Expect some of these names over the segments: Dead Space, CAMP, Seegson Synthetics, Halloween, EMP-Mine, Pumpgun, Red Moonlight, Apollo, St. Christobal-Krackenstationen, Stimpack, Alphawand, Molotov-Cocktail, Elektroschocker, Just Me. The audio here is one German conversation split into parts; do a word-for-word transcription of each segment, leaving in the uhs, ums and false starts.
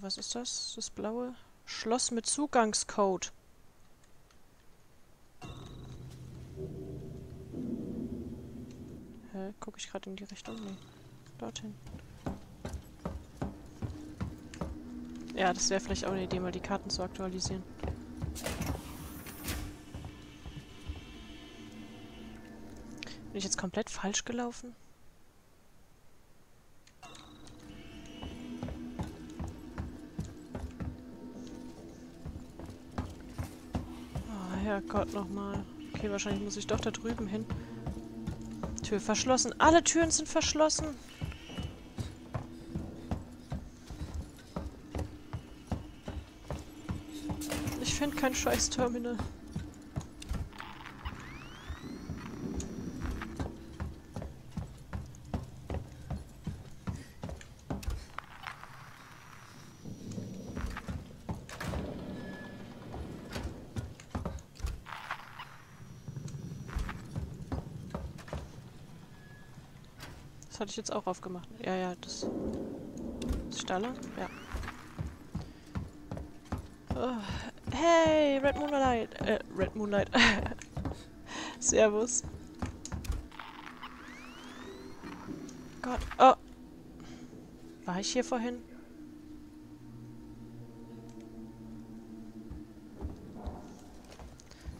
Äh, was ist das? Das blaue? Schloss mit Zugangscode. Hä? Gucke ich gerade in die Richtung? Nee. Dorthin. Ja, das wäre vielleicht auch eine Idee, mal die Karten zu aktualisieren. Bin ich jetzt komplett falsch gelaufen? Oh, Herrgott, nochmal. Okay, wahrscheinlich muss ich doch da drüben hin. Tür verschlossen. Alle Türen sind verschlossen. Ich finde kein scheiß Terminal. Hatte ich jetzt auch aufgemacht. Ja, ja, das... das Stalle? Ja. Oh. Hey, Red Moonlight! Äh, Red Moonlight. Servus. Gott, oh! War ich hier vorhin?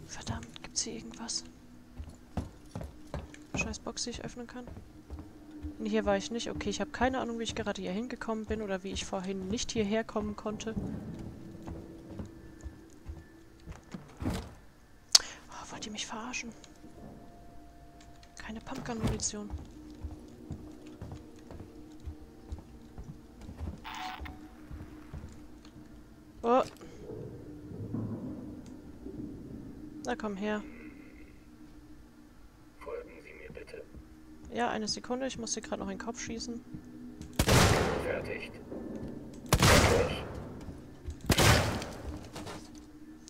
Verdammt, gibt's hier irgendwas? Scheiß Box, die ich öffnen kann? Hier war ich nicht. Okay, ich habe keine Ahnung, wie ich gerade hier hingekommen bin oder wie ich vorhin nicht hierher kommen konnte. Oh, wollt ihr mich verarschen? Keine Pumpgun-Munition. Oh. Na komm her. Ja, eine Sekunde. Ich muss dir gerade noch in den Kopf schießen. Fertig.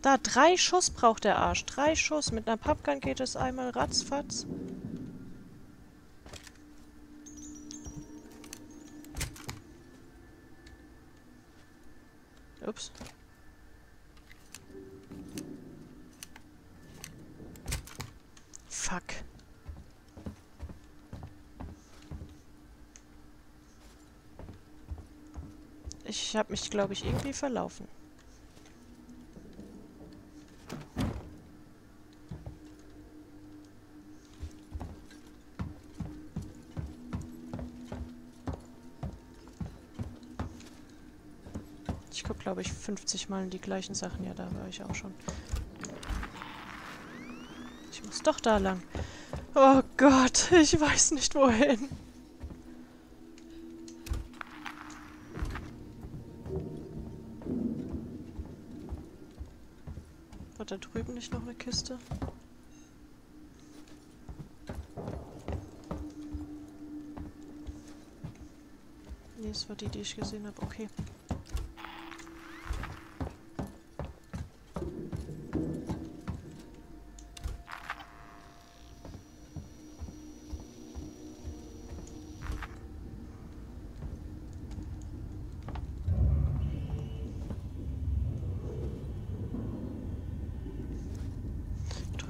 Da, drei Schuss braucht der Arsch. Drei Schuss. Mit einer Pumpgun geht es einmal ratzfatz. Ups. Fuck. Ich habe mich, glaube ich, irgendwie verlaufen. Ich gucke, glaube ich, fünfzig Mal in die gleichen Sachen. Ja, da war ich auch schon. Ich muss doch da lang. Oh Gott, ich weiß nicht wohin. Da drüben nicht noch eine Kiste? Nee, es war die, die ich gesehen habe. Okay.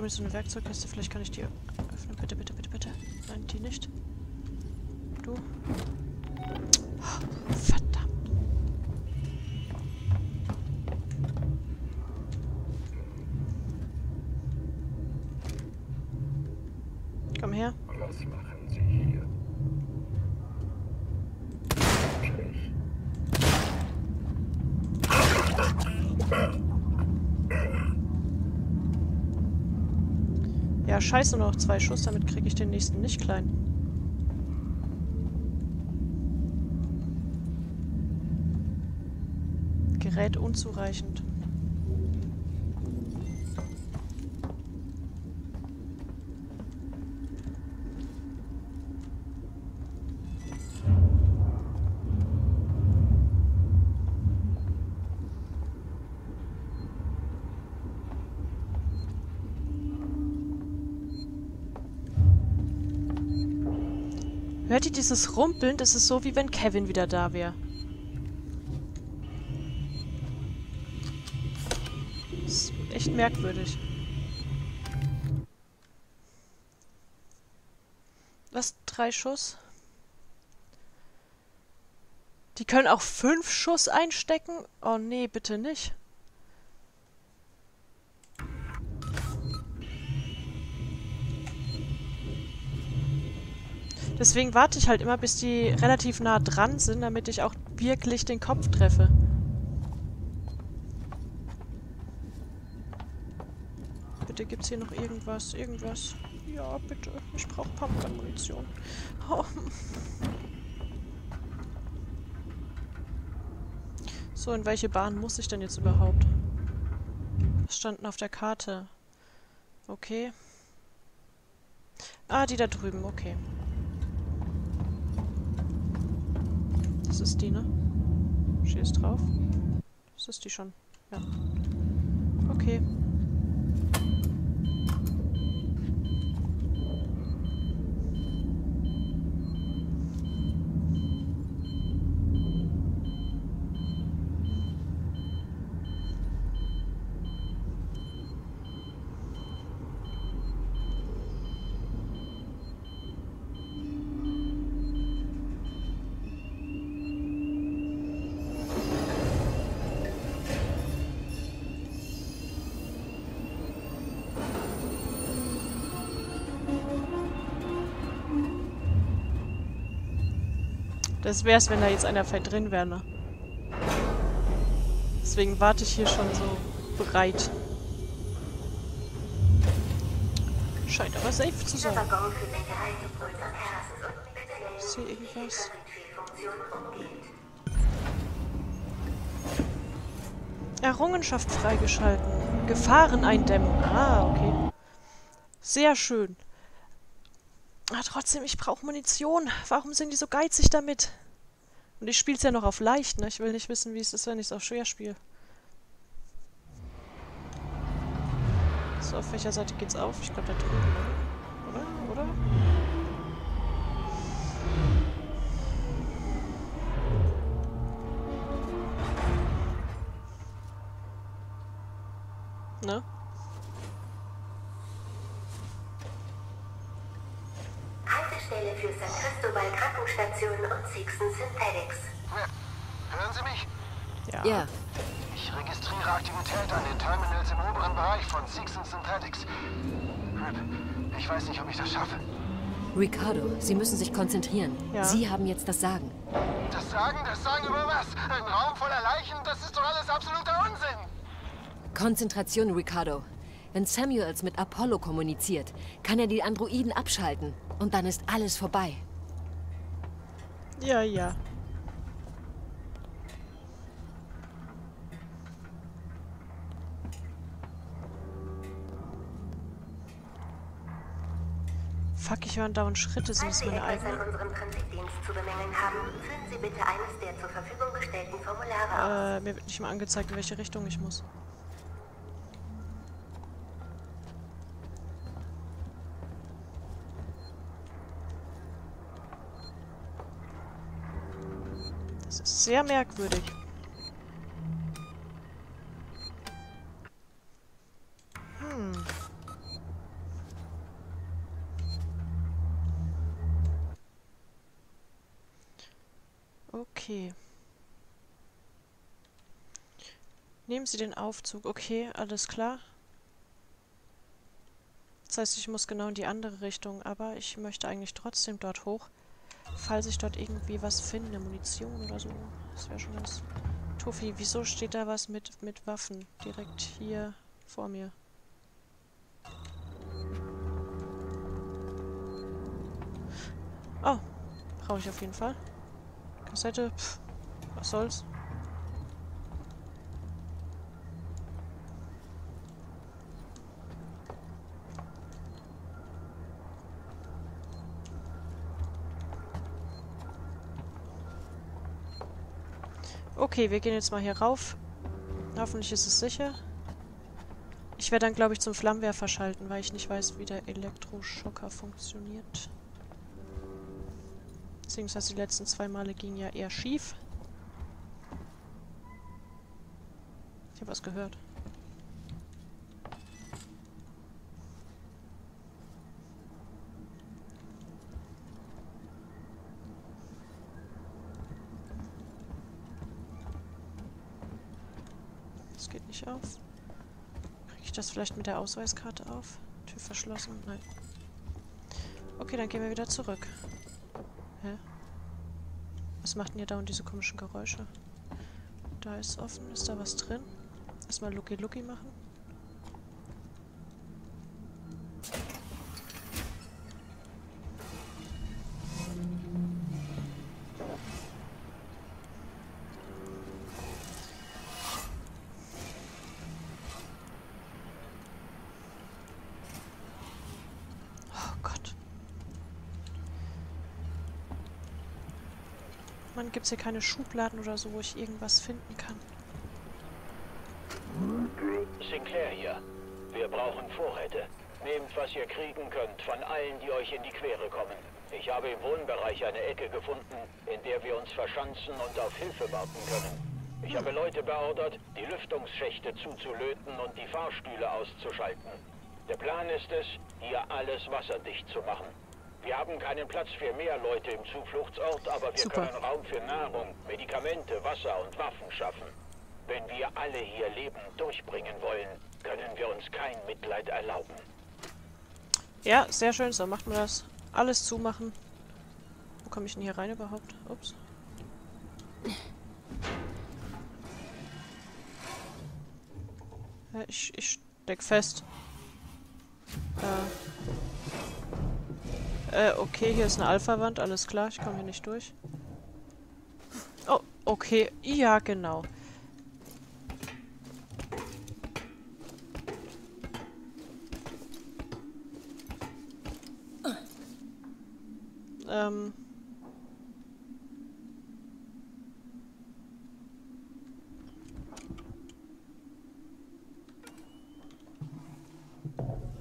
Ist so eine Werkzeugkiste, vielleicht kann ich die öffnen. Bitte, bitte, bitte, bitte. Nein, die nicht. Du. Oh, verdammt. Komm her. Was machen Sie hier? Ja, scheiße, nur noch zwei Schuss, damit kriege ich den nächsten nicht klein. Gerät unzureichend. Hört ihr dieses Rumpeln? Das ist so, wie wenn Kevin wieder da wäre. echt merkwürdig. Was? Drei Schuss? Die können auch fünf Schuss einstecken? Oh nee, bitte nicht. Deswegen warte ich halt immer, bis die relativ nah dran sind, damit ich auch wirklich den Kopf treffe. Bitte gibt's hier noch irgendwas, irgendwas. Ja, bitte. Ich brauche Pumpgun-Munition. Oh. So, in welche Bahn muss ich denn jetzt überhaupt? Was stand denn auf der Karte? Okay. Ah, die da drüben, okay. Das ist die, ne? Schieß drauf. Das ist die schon. Ja. Okay. Das wär's, wenn da jetzt einer vielleicht drin wäre, ne? Deswegen warte ich hier schon so bereit. Scheint aber safe zu sein. Ich sehe irgendwas. Errungenschaft freigeschalten. Gefahren eindämmen. Ah, okay. Sehr schön. Ah, trotzdem, ich brauche Munition. Warum sind die so geizig damit? Und ich spiele es ja noch auf leicht, ne? Ich will nicht wissen, wie es ist, wenn ich es auf schwer spiele. So, auf welcher Seite geht's auf? Ich glaube, da drüben. Oder? Oder? Ne? Stelle für Sankt Christobal-Krackenstationen und Seegson Synthetics. Hören Sie mich? Ja. ja. Ich registriere Aktivität an den Terminals im oberen Bereich von Seegson Synthetics. Rip, ich weiß nicht, ob ich das schaffe. Ricardo, Sie müssen sich konzentrieren. Ja. Sie haben jetzt das Sagen. Das Sagen? Das Sagen über was? Ein Raum voller Leichen? Das ist doch alles absoluter Unsinn! Konzentration, Ricardo. Wenn Samuels mit Apollo kommuniziert, kann er die Androiden abschalten. Und dann ist alles vorbei. Ja, ja. Fuck, ich höre andauernd Schritte, so ist meine eigene. Falls Sie etwas an unserem Transitdienst zu bemängeln haben, füllen Sie bitte eines der zur Verfügung gestellten Formulare aus. Äh, mir wird nicht mal angezeigt, in welche Richtung ich muss. Das ist sehr merkwürdig. Hm. Okay. Nehmen Sie den Aufzug. Okay, alles klar. Das heißt, ich muss genau in die andere Richtung, aber ich möchte eigentlich trotzdem dort hoch. Falls ich dort irgendwie was finde, Munition oder so. Das wäre schon ganz... Tuffi, wieso steht da was mit, mit Waffen? Direkt hier vor mir. Oh, brauche ich auf jeden Fall. Kassette, pff, was soll's. Okay, wir gehen jetzt mal hier rauf. Hoffentlich ist es sicher. Ich werde dann, glaube ich, zum Flammenwerfer schalten, weil ich nicht weiß, wie der Elektroschocker funktioniert. Beziehungsweise die letzten zwei Male gingen ja eher schief. Ich habe was gehört. das geht nicht auf. Kriege ich das vielleicht mit der Ausweiskarte auf? Tür verschlossen? Nein. Okay, dann gehen wir wieder zurück. Hä? Was macht denn hier dauernd diese komischen Geräusche? Da ist offen. Ist da was drin? Erstmal Lucky-Lucky machen. Gibt es hier keine Schubladen oder so, wo ich irgendwas finden kann? Sinclair hier. Wir brauchen Vorräte. Nehmt, was ihr kriegen könnt, von allen, die euch in die Quere kommen. Ich habe im Wohnbereich eine Ecke gefunden, in der wir uns verschanzen und auf Hilfe warten können. Ich habe Leute beordert, die Lüftungsschächte zuzulöten und die Fahrstühle auszuschalten. Der Plan ist es, hier alles wasserdicht zu machen. Wir haben keinen Platz für mehr Leute im Zufluchtsort, aber wir Super. können Raum für Nahrung, Medikamente, Wasser und Waffen schaffen. Wenn wir alle hier Leben durchbringen wollen, können wir uns kein Mitleid erlauben. Ja, sehr schön, so macht man das. Alles zumachen. Wo komme ich denn hier rein überhaupt? Ups. Ja, ich, ich steck fest. Äh... Äh, okay, hier ist eine Alphawand, alles klar, ich komme hier nicht durch. Oh, okay, ja, genau. Ähm.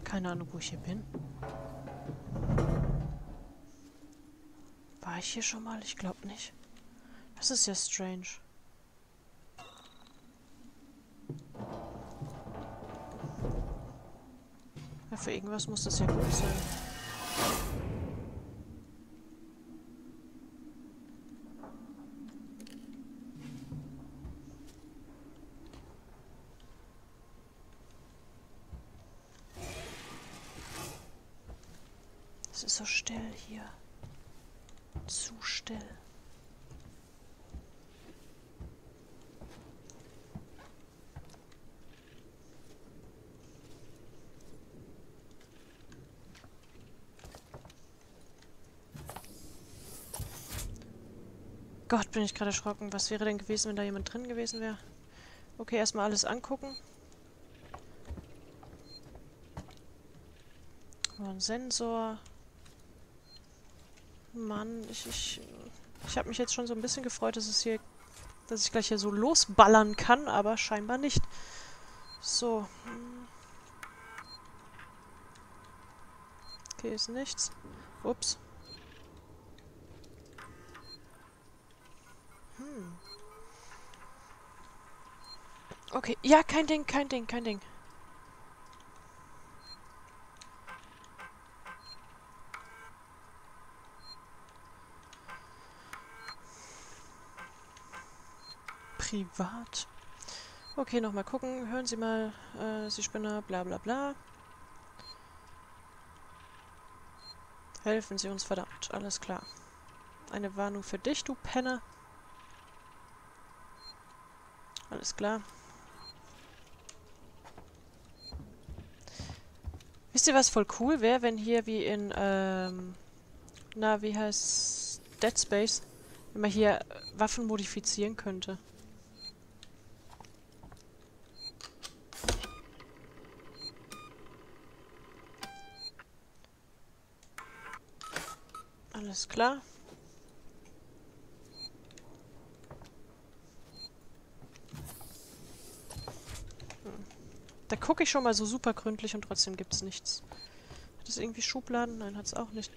Keine Ahnung, wo ich hier bin. War ich hier schon mal? Ich glaube nicht. Das ist ja strange. Ja, für irgendwas muss das ja gut sein. Es ist so still hier. Zu still. Gott, bin ich gerade erschrocken. Was wäre denn gewesen, wenn da jemand drin gewesen wäre? Okay, erstmal alles angucken. Mal ein Sensor. Mann, ich, ich, ich habe mich jetzt schon so ein bisschen gefreut, dass es hier, dass ich gleich hier so losballern kann, aber scheinbar nicht. So. Okay, ist nichts. Ups. Hm. Okay, ja, kein Ding, kein Ding, kein Ding. Privat. Okay, nochmal gucken. Hören Sie mal, äh, Sie Spinner, bla bla bla. Helfen Sie uns, verdammt. Alles klar. Eine Warnung für dich, du Penner. Alles klar. Wisst ihr, was voll cool wäre, wenn hier wie in, ähm, na, wie heißt Dead Space, wenn man hier Waffen modifizieren könnte. Alles klar. Hm. Da gucke ich schon mal so super gründlich und trotzdem gibt es nichts. Hat es irgendwie Schubladen? Nein, hat es auch nicht.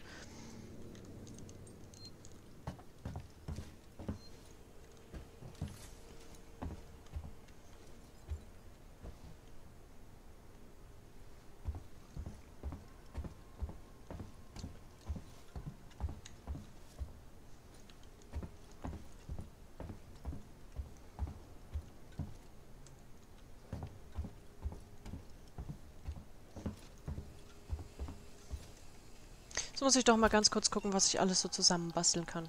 Jetzt muss ich doch mal ganz kurz gucken, was ich alles so zusammenbasteln kann.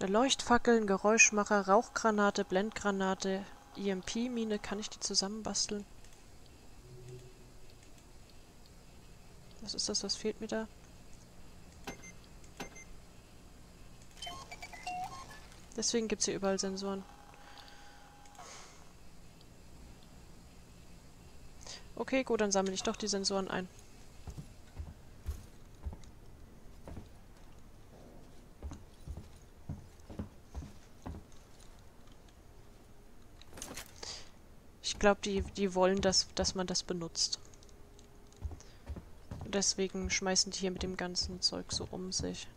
Eine Leuchtfackel, ein Geräuschmacher, Rauchgranate, Blendgranate, E M P-Mine. Kann ich die zusammenbasteln? Was ist das? Was fehlt mir da? Deswegen gibt es hier überall Sensoren. Okay, gut, dann sammle ich doch die Sensoren ein. Ich glaube, die, die wollen, dass, dass man das benutzt. Deswegen schmeißen die hier mit dem ganzen Zeug so um sich.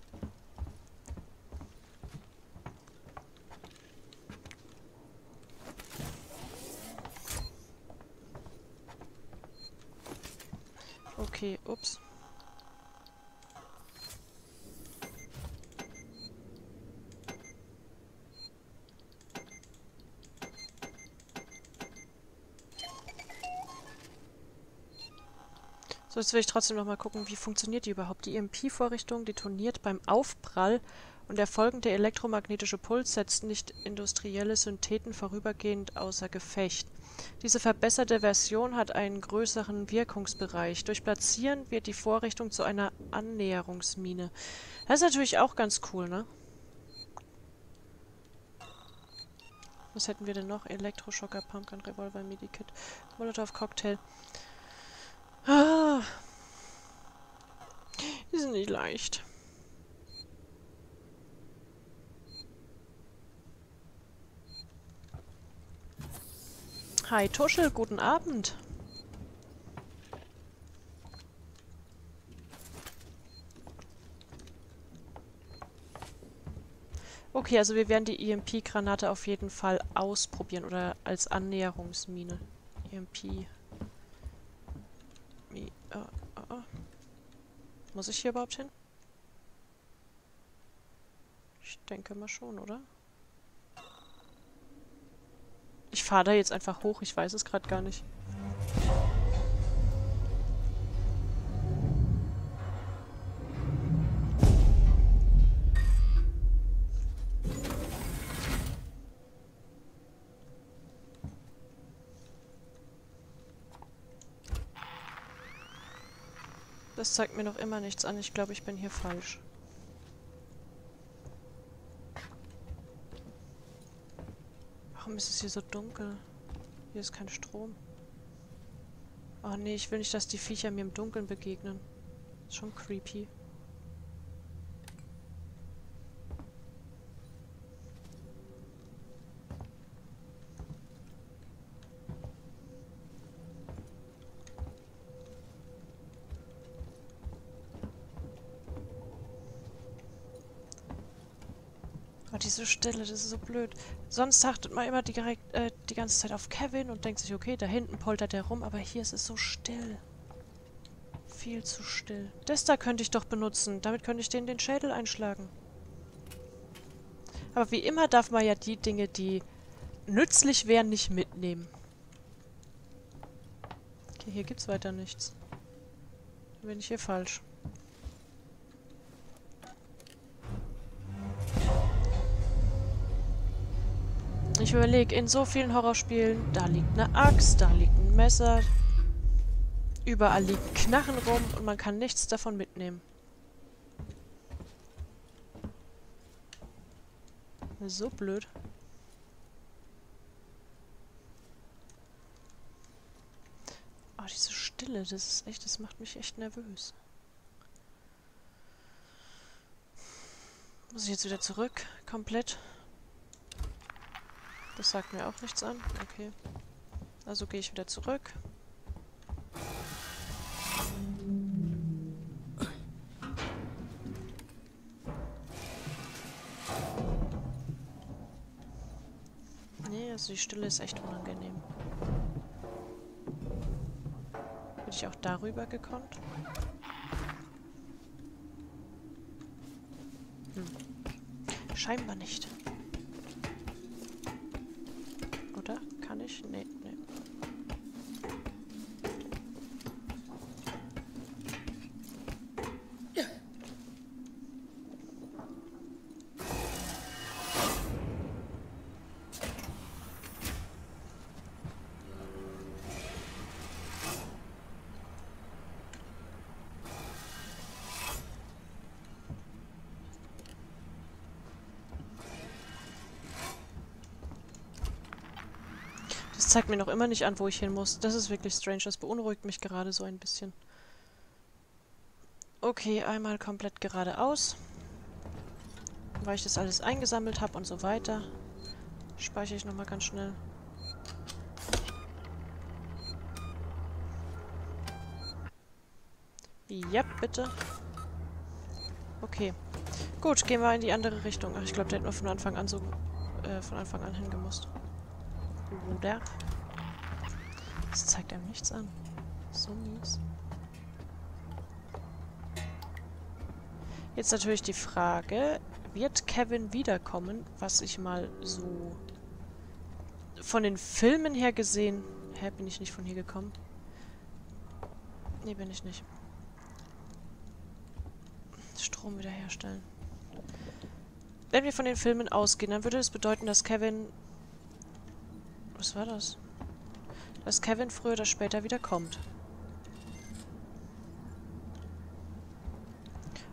Okay, ups. So, jetzt will ich trotzdem nochmal gucken, wie funktioniert die überhaupt. Die E M P-Vorrichtung detoniert beim Aufprall und der folgende elektromagnetische Puls setzt nicht industrielle Syntheten vorübergehend außer Gefecht. Diese verbesserte Version hat einen größeren Wirkungsbereich. Durch Platzieren wird die Vorrichtung zu einer Annäherungsmine. Das ist natürlich auch ganz cool, ne? Was hätten wir denn noch? Elektroschocker, Pumpgun, Revolver, Medikit, Molotov-Cocktail. Ah, die sind nicht leicht. Hi Tuschel, guten Abend. Okay, also wir werden die E M P-Granate auf jeden Fall ausprobieren oder als Annäherungsmine. E M P. Mi oh, oh, oh. Muss ich hier überhaupt hin? Ich denke mal schon, oder? Ich fahre da jetzt einfach hoch, ich weiß es gerade gar nicht. Das zeigt mir noch immer nichts an, ich glaube, ich bin hier falsch. Warum ist es hier so dunkel? Hier ist kein Strom. Oh nee, ich will nicht, dass die Viecher mir im Dunkeln begegnen. Ist schon creepy. Diese Stelle, das ist so blöd. Sonst achtet man immer direkt äh, die ganze Zeit auf Kevin und denkt sich, okay, da hinten poltert er rum, aber hier ist es so still. Viel zu still. Das da könnte ich doch benutzen. Damit könnte ich denen den Schädel einschlagen. Aber wie immer darf man ja die Dinge, die nützlich wären, nicht mitnehmen. Okay, hier gibt's weiter nichts. Dann bin ich hier falsch. Ich überlege, in so vielen Horrorspielen, da liegt eine Axt, da liegt ein Messer, überall liegen Knarren rum und man kann nichts davon mitnehmen. So blöd. Oh, diese Stille, das ist echt, das macht mich echt nervös. Muss ich jetzt wieder zurück, komplett? Das sagt mir auch nichts an. Okay. Also gehe ich wieder zurück. Nee, also die Stille ist echt unangenehm. Hätte ich auch darüber gekonnt? Hm. Scheinbar nicht. Kann ich? Nee, nee. Das zeigt mir noch immer nicht an, wo ich hin muss. Das ist wirklich strange. Das beunruhigt mich gerade so ein bisschen. Okay, einmal komplett geradeaus. Weil ich das alles eingesammelt habe und so weiter. Speichere ich nochmal ganz schnell. Ja, bitte. Okay. Gut, gehen wir in die andere Richtung. Ach, ich glaube, da hätten wir von Anfang an so äh, von Anfang an hingemusst. Oder? Das zeigt einem nichts an. So mies. Jetzt natürlich die Frage, wird Kevin wiederkommen? Was ich mal so von den Filmen her gesehen... Hä, bin ich nicht von hier gekommen? Nee, bin ich nicht. Strom wiederherstellen. Wenn wir von den Filmen ausgehen, dann würde das bedeuten, dass Kevin... Was war das? Dass Kevin früher oder später wieder kommt. Und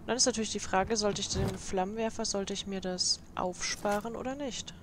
dann ist natürlich die Frage, sollte ich den Flammenwerfer, sollte ich mir das aufsparen oder nicht?